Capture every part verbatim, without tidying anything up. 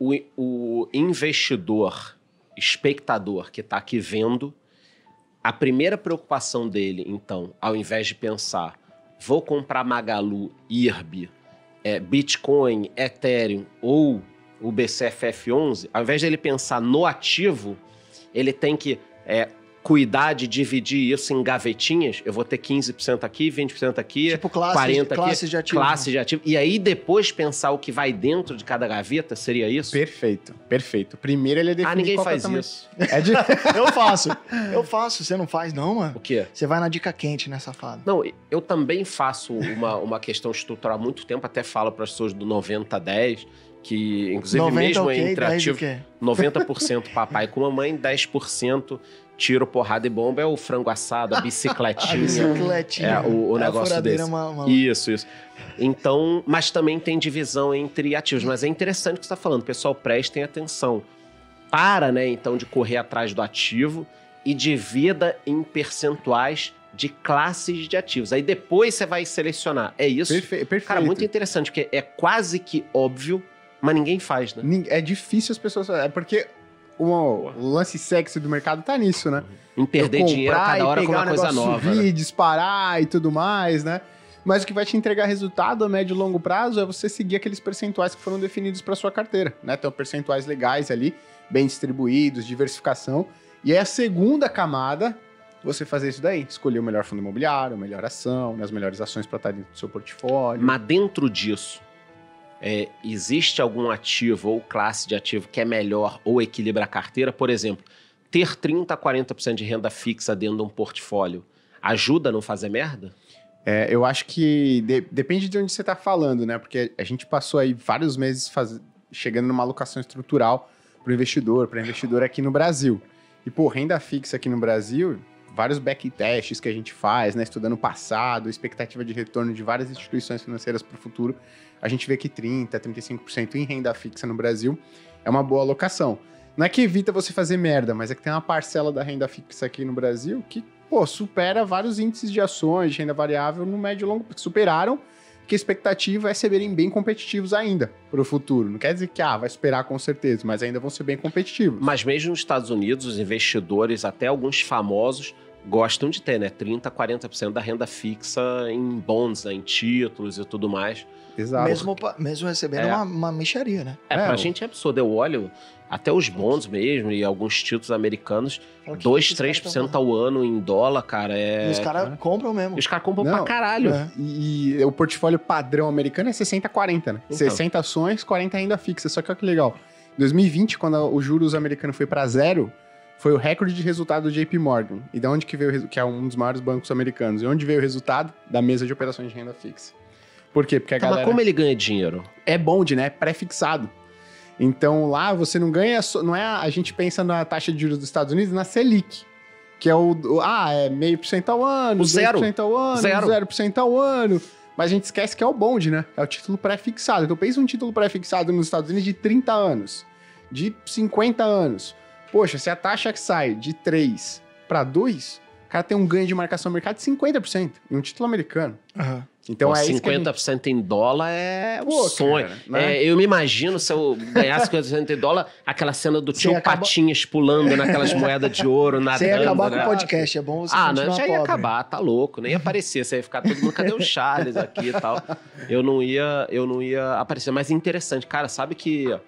o, o investidor, espectador que está aqui vendo, a primeira preocupação dele, então, ao invés de pensar, vou comprar Magalu, I R B, é, Bitcoin, Ethereum ou o B C F F onze, ao invés de ele pensar no ativo, ele tem que é, cuidar de dividir isso em gavetinhas. Eu vou ter quinze por cento aqui, vinte por cento aqui, tipo classes, quarenta por cento aqui, classe de ativo. Classe de ativo. E aí depois pensar o que vai dentro de cada gaveta, seria isso? Perfeito, perfeito. Primeiro ele é definir. Ah, ninguém faz é isso. É de... eu faço, eu faço. Você não faz não, mano? O quê? Você vai na dica quente, né, safado? Não, eu também faço uma, uma questão estrutural há muito tempo, até falo para as pessoas do noventa a dez... que inclusive noventa, mesmo okay, entre ativos, noventa por cento papai com mamãe, dez por cento tiro, porrada e bomba, é o frango assado, a bicicletinha, a bicicletinha. É, o, o é negócio desse. Uma, uma... Isso, isso. Então, mas também tem divisão entre ativos, mas é interessante o que você está falando, pessoal, prestem atenção. Para, né, então, de correr atrás do ativo e divida em percentuais de classes de ativos. Aí depois você vai selecionar. É isso? Perfe perfeito. Cara, muito interessante, porque é quase que óbvio, mas ninguém faz, né? É difícil as pessoas... É porque o lance sexy do mercado tá nisso, né? Em perder dinheiro cada hora com uma coisa nova. Subir, né? Disparar e tudo mais, né? Mas o que vai te entregar resultado a médio e longo prazo é você seguir aqueles percentuais que foram definidos para sua carteira, né? Então, percentuais legais ali, bem distribuídos, diversificação. E aí a segunda camada... Você fazer isso daí, escolher o melhor fundo imobiliário, a melhor ação, as melhores ações para estar dentro do seu portfólio. Mas dentro disso, é, existe algum ativo ou classe de ativo que é melhor ou equilibra a carteira? Por exemplo, ter trinta a quarenta por cento de renda fixa dentro de um portfólio ajuda a não fazer merda? É, eu acho que de, depende de onde você está falando, né? Porque a gente passou aí vários meses faz, chegando numa alocação estrutural para o investidor, para investidor aqui no Brasil. E, pô, renda fixa aqui no Brasil... Vários backtests que a gente faz, né? Estudando o passado, expectativa de retorno de várias instituições financeiras para o futuro, a gente vê que trinta, trinta e cinco por cento em renda fixa no Brasil é uma boa alocação. Não é que evita você fazer merda, mas é que tem uma parcela da renda fixa aqui no Brasil que, pô, supera vários índices de ações de renda variável no médio e longo prazo, superaram, que a expectativa é serem bem competitivos ainda para o futuro. Não quer dizer que ah, vai superar com certeza, mas ainda vão ser bem competitivos. Mas mesmo nos Estados Unidos, os investidores, até alguns famosos, gostam de ter, né? trinta, quarenta por cento da renda fixa em bonds, né? Em títulos e tudo mais. Exato. Mesmo, mesmo recebendo é, uma, uma mixaria, né? É, é pra o... gente é absurdo. Eu olho até os bonds mesmo e alguns títulos americanos, dois, três por cento ao ano em dólar, cara. É... E os caras compram mesmo. E os caras compram Não, pra caralho. É. E, e o portfólio padrão americano é sessenta a quarenta, né? Então. sessenta ações, quarenta renda fixa. Só que olha que legal. Em dois mil e vinte, quando o juros americano foi pra zero... Foi o recorde de resultado do J P Morgan. E de onde que veio, que é um dos maiores bancos americanos. E onde veio o resultado? Da mesa de operações de renda fixa. Por quê? Porque a tá, galera... Mas como ele ganha dinheiro? É bond, né? É pré-fixado. Então lá você não ganha... Não é, a gente pensa na taxa de juros dos Estados Unidos, na Selic. Que é o... o ah, é meio por cento ao ano, zero por cento ao ano, zero por cento ao ano. Mas a gente esquece que é o bond, né? É o título pré-fixado. Então pensa um título pré-fixado nos Estados Unidos de trinta anos. De cinquenta anos. Poxa, se a taxa que sai de três para dois, o cara tem um ganho de marcação mercado de cinquenta por cento em um título americano. Uhum. Então, é cinquenta por cento isso gente... em dólar é um sonho. Cara, né? É, eu me imagino se eu ganhasse cinquenta por cento em dólar, aquela cena do tio acabou... Patinhas pulando naquelas moedas de ouro, nadando. Você ia acabar, né, com o podcast, é bom você ah, continuar não, já ia pobre. Acabar, tá louco, nem ia aparecer. Você ia ficar todo mundo, cadê o Charles aqui e tal? Eu não ia, eu não ia aparecer. Mas é interessante, cara, sabe que...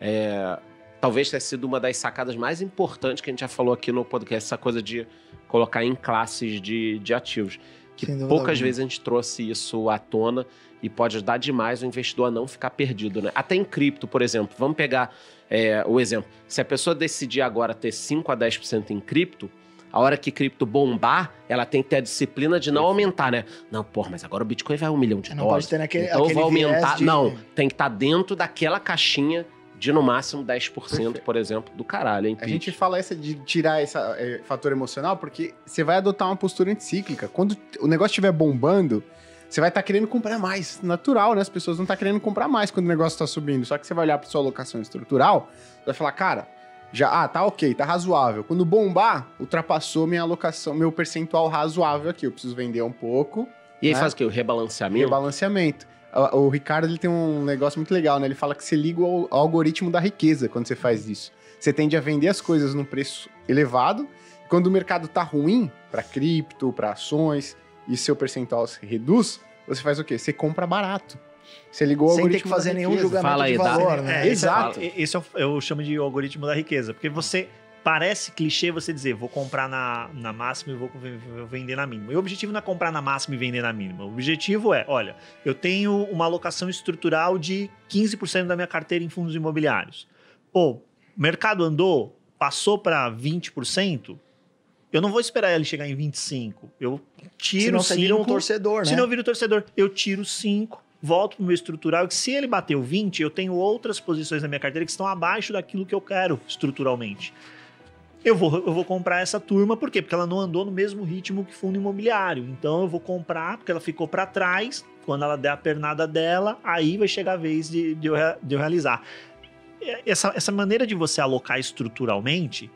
É... Talvez tenha sido uma das sacadas mais importantes que a gente já falou aqui no podcast, essa coisa de colocar em classes de, de ativos. Que poucas vezes a gente trouxe isso à tona e pode ajudar demais o investidor a não ficar perdido, né? Até em cripto, por exemplo. Vamos pegar é, o exemplo. Se a pessoa decidir agora ter cinco a dez por cento em cripto, a hora que cripto bombar, ela tem que ter a disciplina de não aumentar, né? Não, porra, mas agora o Bitcoin vai a um milhão de não dólares. Pode ter naquele, então vai aumentar. De... Não, tem que estar dentro daquela caixinha de, no máximo, dez por cento, perfeito, por exemplo, do caralho. Hein, a gente fala essa de tirar esse é, fator emocional porque você vai adotar uma postura anticíclica. Quando o negócio estiver bombando, você vai estar tá querendo comprar mais. Natural, né? As pessoas não estão tá querendo comprar mais quando o negócio está subindo. Só que você vai olhar para sua alocação estrutural, vai falar, cara, já ah, tá ok, tá razoável. Quando bombar, ultrapassou minha alocação, meu percentual razoável aqui. Eu preciso vender um pouco. E aí, né? Faz o quê? O rebalanceamento? Rebalanceamento. O Ricardo ele tem um negócio muito legal, né? Ele fala que você liga ao algoritmo da riqueza quando você faz isso. Você tende a vender as coisas num preço elevado. E quando o mercado tá ruim, para cripto, para ações, e seu percentual se reduz, você faz o quê? Você compra barato. Você ligou ao Sem algoritmo ter que fazer nenhum julgamento Fala aí, de valor, dá, né? É, exato. Isso eu, eu chamo de algoritmo da riqueza. Porque você... Parece clichê você dizer, vou comprar na, na máxima e vou, vou vender na mínima. E o objetivo não é comprar na máxima e vender na mínima. O objetivo é, olha, eu tenho uma alocação estrutural de quinze por cento da minha carteira em fundos imobiliários. Pô, o mercado andou, passou para vinte por cento, eu não vou esperar ele chegar em vinte e cinco por cento. Eu tiro cinco por cento. Senão você vira um torcedor, né? Senão eu viro um torcedor. Eu tiro cinco por cento. Volto para o meu estrutural, que se ele bateu vinte por cento, eu tenho outras posições na minha carteira que estão abaixo daquilo que eu quero estruturalmente. Eu vou, eu vou comprar essa turma, por quê? Porque ela não andou no mesmo ritmo que fundo imobiliário. Então, eu vou comprar, porque ela ficou para trás. Quando ela der a pernada dela, aí vai chegar a vez de, de, eu, de eu realizar. Essa, essa maneira de você alocar estruturalmente,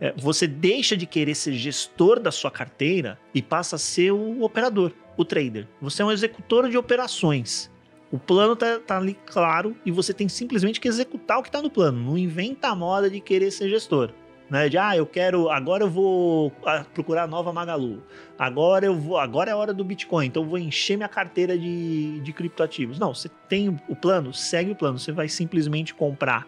é, você deixa de querer ser gestor da sua carteira e passa a ser o operador, o trader. Você é um executor de operações. O plano tá, tá ali claro e você tem simplesmente que executar o que está no plano. Não inventa a moda de querer ser gestor. Né, de, ah, eu quero, agora eu vou procurar a nova Magalu, agora, eu vou, agora é a hora do Bitcoin, então eu vou encher minha carteira de, de criptoativos. Não, você tem o plano, segue o plano, você vai simplesmente comprar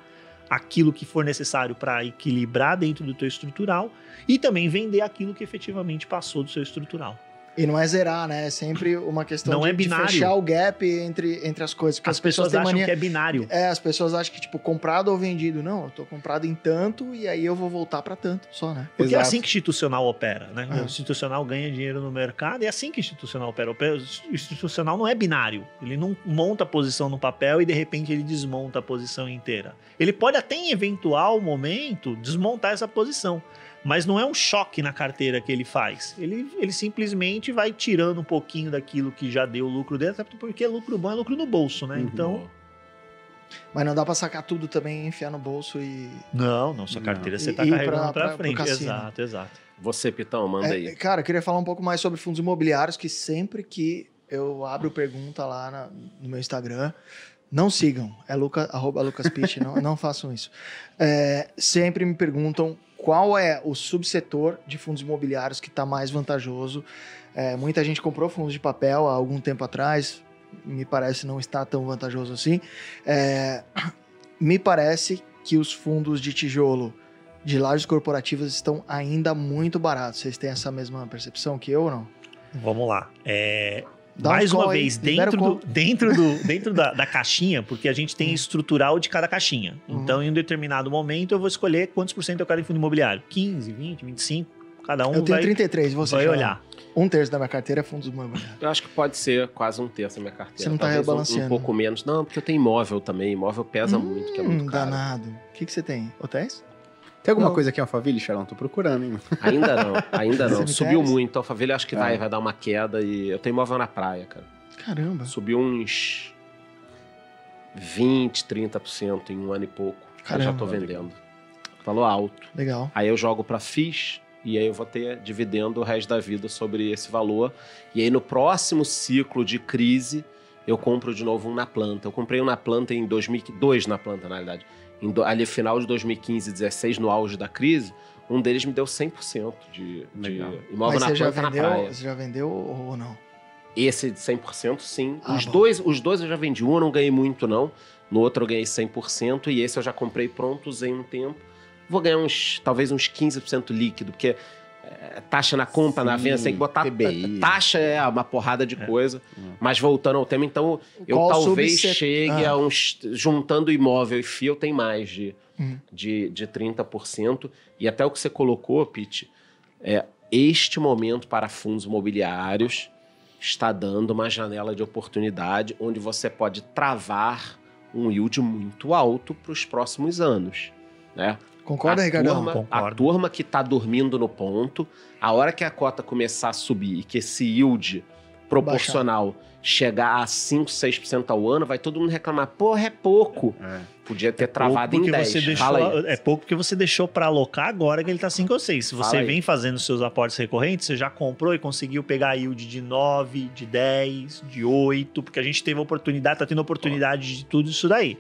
aquilo que for necessário para equilibrar dentro do teu estrutural e também vender aquilo que efetivamente passou do seu estrutural. E não é zerar, né? É sempre uma questão não de, é binário. De fechar o gap entre, entre as coisas. As, as pessoas, pessoas acham mania... que é binário. É, as pessoas acham que, tipo, comprado ou vendido. Não, eu tô comprado em tanto e aí eu vou voltar para tanto só, né? Porque Exato. É assim que institucional opera, né? É. O institucional ganha dinheiro no mercado e é assim que institucional opera. O institucional não é binário. Ele não monta a posição no papel e, de repente, ele desmonta a posição inteira. Ele pode até, em eventual momento, desmontar essa posição. Mas não é um choque na carteira que ele faz. Ele, ele simplesmente vai tirando um pouquinho daquilo que já deu lucro dele, até porque lucro bom é lucro no bolso, né? Uhum. Então... Mas não dá pra sacar tudo também, enfiar no bolso e... Não, não. Sua carteira não. Você e, tá e carregando pra, pra, pra frente. Exato, exato. Você, Pitão, manda é, aí. Cara, eu queria falar um pouco mais sobre fundos imobiliários, que sempre que eu abro pergunta lá na, no meu Instagram... Não sigam, é Luca, arroba lucaspitch, não, não façam isso. É, sempre me perguntam qual é o subsetor de fundos imobiliários que está mais vantajoso. É, muita gente comprou fundos de papel há algum tempo atrás, me parece não está tão vantajoso assim. É, me parece que os fundos de tijolo de lajes corporativas estão ainda muito baratos. Vocês têm essa mesma percepção que eu ou não? Vamos lá, é... Dá Mais uma vez, dentro, do, dentro, do, dentro da, da caixinha, porque a gente tem estrutural de cada caixinha. Uhum. Então, em um determinado momento, eu vou escolher quantos por cento eu quero em fundo imobiliário. quinze, vinte, vinte e cinco, cada um eu tenho vai, trinta e três, você vai olhar. Um terço da minha carteira é fundos imobiliários. Eu acho que pode ser quase um terço da minha carteira. Você não está rebalanceando. Um, um pouco menos. Não, porque eu tenho imóvel também. Imóvel pesa hum, muito, que é muito caro. Danado. O que, que você tem? Hotéis? Tem alguma não. coisa aqui em Alphaville, Charlão? Tô procurando, hein? Ainda não, ainda não. Subiu muito. Alphaville acho que é. vai, vai dar uma queda e... Eu tenho imóvel na praia, cara. Caramba. Subiu uns vinte, trinta por cento em um ano e pouco. Caramba. Eu já tô vendendo. Falou alto. Legal. Aí eu jogo pra F I I S e aí eu vou ter dividendo o resto da vida sobre esse valor. E aí no próximo ciclo de crise, eu compro de novo um na planta. Eu comprei um na planta em dois mil e dois, na planta, na realidade. Em do, ali final de dois mil e quinze, dezesseis, no auge da crise, um deles me deu cem por cento de, de imóvel na planta na praia. Você já vendeu ou não? Esse de cem por cento, sim. Ah, os, dois, os dois eu já vendi. Um eu não ganhei muito, não. No outro eu ganhei cem por cento e esse eu já comprei prontos em um tempo. Vou ganhar uns, talvez uns quinze por cento líquido, porque... Taxa na compra, sim, na venda, você tem que botar P B I. Taxa é uma porrada de é. coisa. É. Mas voltando ao tema, então, eu Qual talvez subset... chegue ah. a uns... Juntando imóvel e F I I, tem mais de, hum. de, de trinta por cento. E até o que você colocou, Pete, é, este momento para fundos imobiliários está dando uma janela de oportunidade onde você pode travar um yield muito alto para os próximos anos, né? Concorda, Ricardo? A turma que está dormindo no ponto, a hora que a cota começar a subir e que esse yield proporcional baixar, chegar a cinco, seis por cento ao ano, vai todo mundo reclamar, porra, é pouco. É. Podia ter é travado em dez. Você deixou, Fala é pouco porque você deixou para alocar agora que ele tá cinco ou seis. Se você Fala vem aí. fazendo seus aportes recorrentes, você já comprou e conseguiu pegar a yield de nove, de dez, de oito, porque a gente teve oportunidade, tá tendo oportunidade Pô. de tudo isso daí.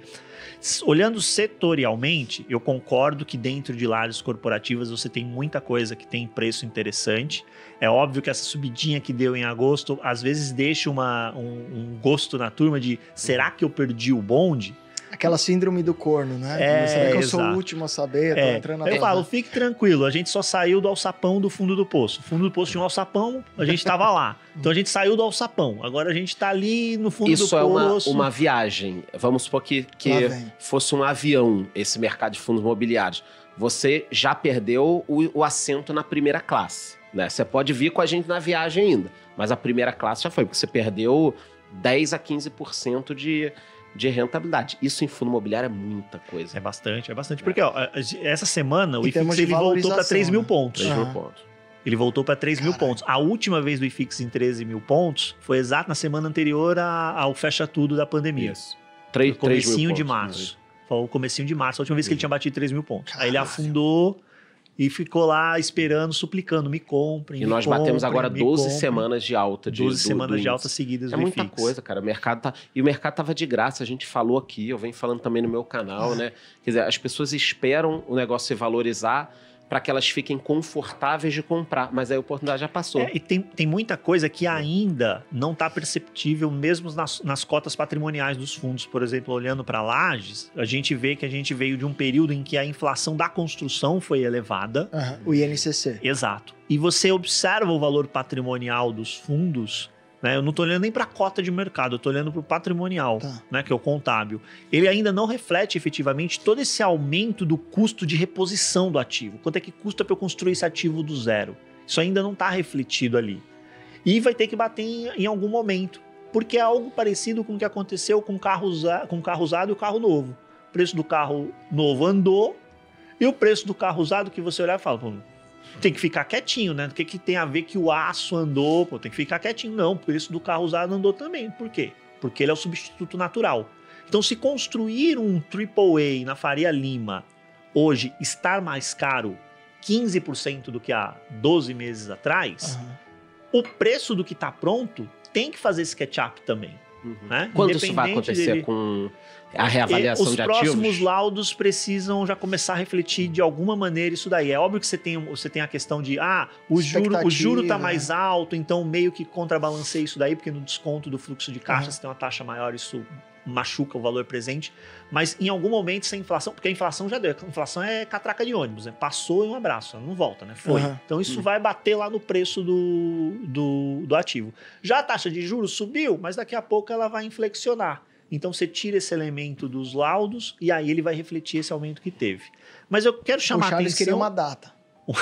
Olhando setorialmente, eu concordo que dentro de lajes corporativas você tem muita coisa que tem preço interessante. É óbvio que essa subidinha que deu em agosto, às vezes deixa uma, um, um gosto na turma de será que eu perdi o bonde? Aquela síndrome do corno, né? É, será que eu sou o último a saber? É. Tô na eu falo, fique tranquilo, a gente só saiu do alçapão do fundo do poço. O fundo do poço tinha um alçapão, a gente estava lá. Então a gente saiu do alçapão, agora a gente está ali no fundo Isso do poço. Isso é uma, uma viagem. Vamos supor que, que fosse um avião, esse mercado de fundos imobiliários. Você já perdeu o, o assento na primeira classe, né? Você pode vir com a gente na viagem ainda, mas a primeira classe já foi, porque você perdeu dez a quinze por cento de... de rentabilidade. Isso em fundo imobiliário é muita coisa. É bastante, é bastante. Porque ó, essa semana o I FIX ele voltou para três mil né? pontos. três mil uhum. pontos. Ele voltou para três mil pontos. A última vez do I FIX em treze mil pontos foi exato na semana anterior ao fecha tudo da pandemia. Isso. três, no comecinho de março. Foi o comecinho de março, a última vez que ele tinha batido três mil pontos. Caramba. Aí ele afundou e ficou lá esperando, suplicando, me comprem, me E nós comprem, batemos agora doze comprem. semanas de alta. De, doze do, semanas do de alta seguidas. É muita I FIX. Coisa, cara. O mercado tá... E o mercado tava de graça. A gente falou aqui, eu venho falando também no meu canal, ah. né? Quer dizer, as pessoas esperam o negócio se valorizar para que elas fiquem confortáveis de comprar. Mas aí a oportunidade já passou. É, e tem, tem muita coisa que ainda não está perceptível, mesmo nas, nas cotas patrimoniais dos fundos. Por exemplo, olhando para lajes, a gente vê que a gente veio de um período em que a inflação da construção foi elevada. Uhum. O I N C C. Exato. E você observa o valor patrimonial dos fundos... Eu não estou olhando nem para a cota de mercado, eu estou olhando para o patrimonial, tá. né, que é o contábil. Ele ainda não reflete efetivamente todo esse aumento do custo de reposição do ativo. Quanto é que custa para eu construir esse ativo do zero? Isso ainda não está refletido ali. E vai ter que bater em, em algum momento, porque é algo parecido com o que aconteceu com o carro, usa, com o carro usado e o carro novo. O preço do carro novo andou e o preço do carro usado que você olhar e fala... Pô, tem que ficar quietinho, né? O que, que tem a ver que o aço andou? Pô, tem que ficar quietinho. Não, o preço do carro usado andou também. Por quê? Porque ele é o substituto natural. Então, se construir um triplo A na Faria Lima hoje estar mais caro quinze por cento do que há doze meses atrás, uhum. o preço do que está pronto tem que fazer esse catch-up também. Uhum. Né? Quando isso vai acontecer dele... com a reavaliação de ativos? Os próximos laudos precisam já começar a refletir de alguma maneira isso daí. É óbvio que você tem, você tem a questão de ah, o juro, o juro está mais alto, então meio que contrabalanceia isso daí, porque no desconto do fluxo de caixa, uhum. você tem uma taxa maior, isso machuca o valor presente. Mas em algum momento, essa inflação... Porque a inflação já deu. A inflação é catraca de ônibus, né? Passou e um abraço, ela não volta, né? Foi. Uhum. Então isso uhum. vai bater lá no preço do, do, do ativo. Já a taxa de juros subiu, mas daqui a pouco ela vai inflexionar. Então você tira esse elemento dos laudos e aí ele vai refletir esse aumento que teve. Mas eu quero chamar a atenção... O Charles queria uma data.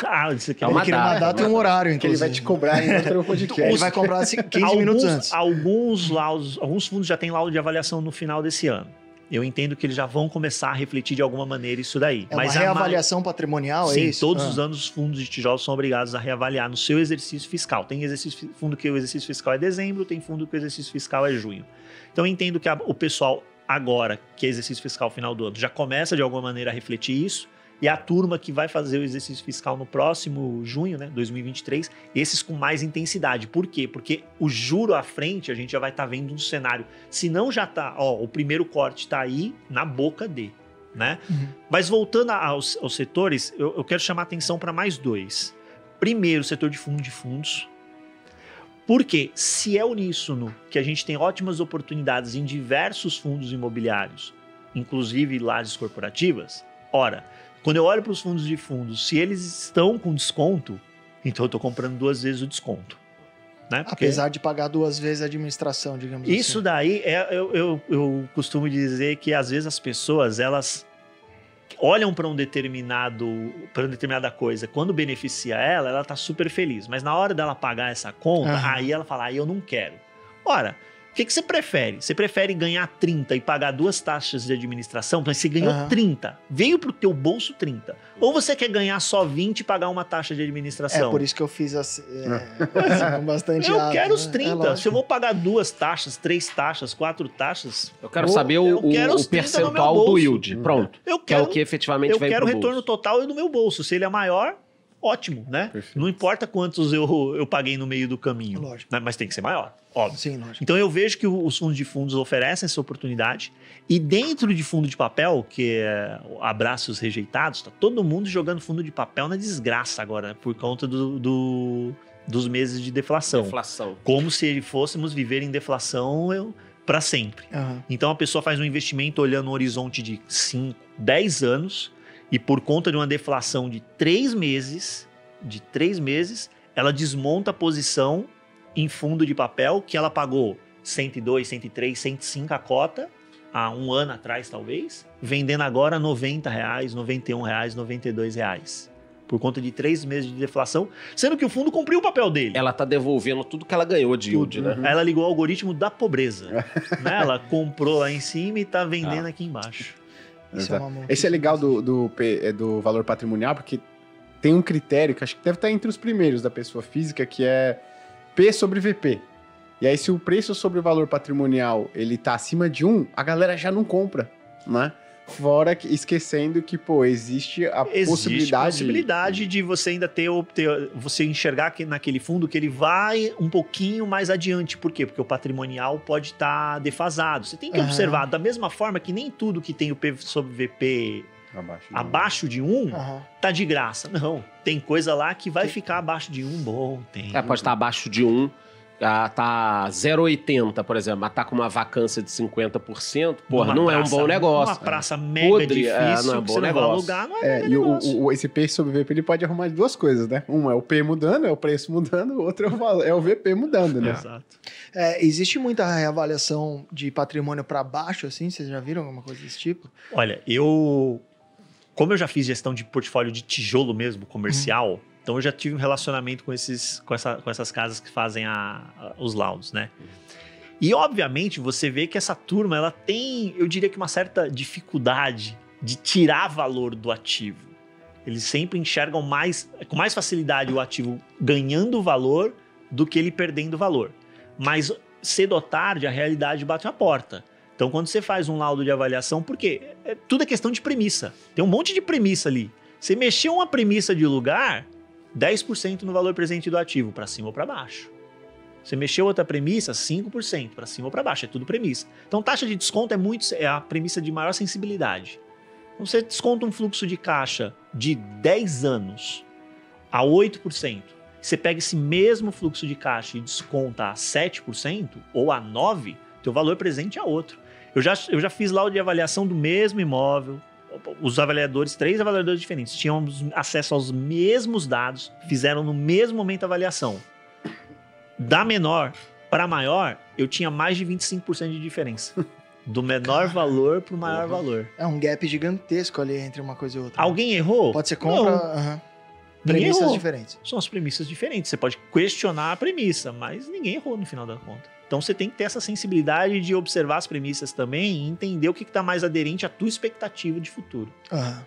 Ah, isso aqui é uma, ele data, uma data e um horário, então ele vai te cobrar em outro podcast. Ele vai comprar assim, quinze minutos antes. Alguns, laudos, alguns fundos já têm laudo de avaliação no final desse ano. Eu entendo que eles já vão começar a refletir de alguma maneira isso daí. É mas uma reavaliação a... patrimonial, Sim, é isso? Sim, todos ah. os anos os fundos de tijolos são obrigados a reavaliar no seu exercício fiscal. Tem exercício, fundo que o exercício fiscal é dezembro, tem fundo que o exercício fiscal é junho. Então eu entendo que a, o pessoal agora, que é exercício fiscal final do ano, já começa de alguma maneira a refletir isso. E a turma que vai fazer o exercício fiscal no próximo junho, né, dois mil e vinte e três, esses com mais intensidade. Por quê? Porque o juro à frente, a gente já vai estar tá vendo um cenário. Se não já está, ó, o primeiro corte está aí na boca de, né? Uhum. Mas voltando aos, aos setores, eu, eu quero chamar atenção para mais dois. Primeiro, o setor de fundo de fundos. Porque se é uníssono que a gente tem ótimas oportunidades em diversos fundos imobiliários, inclusive lajes corporativas, ora... Quando eu olho para os fundos de fundos, se eles estão com desconto, então eu estou comprando duas vezes o desconto. Né? Porque... Apesar de pagar duas vezes a administração, digamos isso assim. Isso daí, é, eu, eu, eu costumo dizer que às vezes as pessoas elas olham para um determinado, para uma determinada coisa. Quando beneficia ela, ela está super feliz. Mas na hora dela pagar essa conta, uhum. aí ela fala, ah, eu não quero. Ora... O que, que você prefere? Você prefere ganhar trinta e pagar duas taxas de administração? Mas você ganhou uhum. trinta, veio pro teu bolso trinta. Ou você quer ganhar só vinte e pagar uma taxa de administração? É por isso que eu fiz assim, é, assim com bastante Eu alto, quero né? os trinta. É, se eu vou pagar duas taxas, três taxas, quatro taxas... Eu quero eu, saber eu o, quero o percentual do yield. Pronto. Eu quero, que é o que efetivamente eu vem quero o retorno bolso. Total do meu bolso. Se ele é maior... Ótimo, né? Perfeito. Não importa quantos eu, eu paguei no meio do caminho. Lógico. Né? Mas tem que ser maior, óbvio. Sim, lógico. Então eu vejo que os fundos de fundos oferecem essa oportunidade e dentro de fundo de papel, que é abraços rejeitados, tá todo mundo jogando fundo de papel na desgraça agora, né? Por conta do, do, dos meses de deflação. Deflação. Como se fôssemos viver em deflação eu, para sempre. Uhum. Então a pessoa faz um investimento olhando um horizonte de cinco, dez anos... E por conta de uma deflação de três meses, de três meses, ela desmonta a posição em fundo de papel que ela pagou cento e dois, cento e três, cento e cinco a cota há um ano atrás, talvez, vendendo agora noventa reais, noventa e um reais, noventa e dois reais. Por conta de três meses de deflação, sendo que o fundo cumpriu o papel dele. Ela está devolvendo tudo que ela ganhou de yield, né? Uhum. Ela ligou ao algoritmo da pobreza. Né? Ela comprou lá em cima e está vendendo ah. aqui embaixo. Isso é uma Esse é legal do, do, do valor patrimonial, porque tem um critério que acho que deve estar entre os primeiros da pessoa física, que é P sobre V P. E aí, se o preço sobre o valor patrimonial ele tá acima de um, a galera já não compra, né? Fora que, esquecendo que, pô, existe a existe possibilidade... Existe a possibilidade de você ainda ter, ter... Você enxergar que naquele fundo que ele vai um pouquinho mais adiante. Por quê? Porque o patrimonial pode estar tá defasado. Você tem que uhum. observar. Da mesma forma que nem tudo que tem o P sobre V P abaixo de abaixo um, de um uhum. tá de graça. Não. Tem coisa lá que vai tem... ficar abaixo de um bom tempo. É, pode estar abaixo de um. Tá zero vírgula oitenta, por exemplo, mas tá com uma vacância de cinquenta por cento, porra, não praça, é um bom negócio. Uma praça mega podre, difícil, é, não é bom negócio. Lugar, não é, é e o, o, esse P sobre V P ele pode arrumar duas coisas, né? Um é o P mudando, é o preço mudando, o outro é o, valor, é o V P mudando, né? Exato. É, existe muita reavaliação de patrimônio para baixo, assim? Vocês já viram alguma coisa desse tipo? Olha, eu... Como eu já fiz gestão de portfólio de tijolo mesmo, comercial... Hum. Então, eu já tive um relacionamento com, esses, com, essa, com essas casas que fazem a, a, os laudos, né? E, obviamente, você vê que essa turma, ela tem, eu diria que uma certa dificuldade de tirar valor do ativo. Eles sempre enxergam mais, com mais facilidade o ativo ganhando valor do que ele perdendo valor. Mas, cedo ou tarde, a realidade bate na porta. Então, quando você faz um laudo de avaliação, porque é, tudo é questão de premissa. Tem um monte de premissa ali. Você mexeu uma premissa de lugar... dez por cento no valor presente do ativo, para cima ou para baixo. Você mexeu outra premissa, cinco por cento, para cima ou para baixo, é tudo premissa. Então, taxa de desconto é, muito, é a premissa de maior sensibilidade. Então, você desconta um fluxo de caixa de dez anos a oito por cento, você pega esse mesmo fluxo de caixa e desconta a sete por cento ou a nove por cento, teu valor presente é outro. Eu já, eu já fiz lá o de avaliação do mesmo imóvel, os avaliadores, três avaliadores diferentes, tinham acesso aos mesmos dados, fizeram no mesmo momento a avaliação. Da menor para maior, eu tinha mais de vinte e cinco por cento de diferença. Do menor Caramba. Valor para o maior uhum. valor. É um gap gigantesco ali entre uma coisa e outra. Alguém né? errou? Pode ser compra... Uhum. Premissas errou. Diferentes. São as premissas diferentes. Você pode questionar a premissa, mas ninguém errou no final da conta. Então você tem que ter essa sensibilidade de observar as premissas também e entender o que está mais aderente à tua expectativa de futuro. Uhum.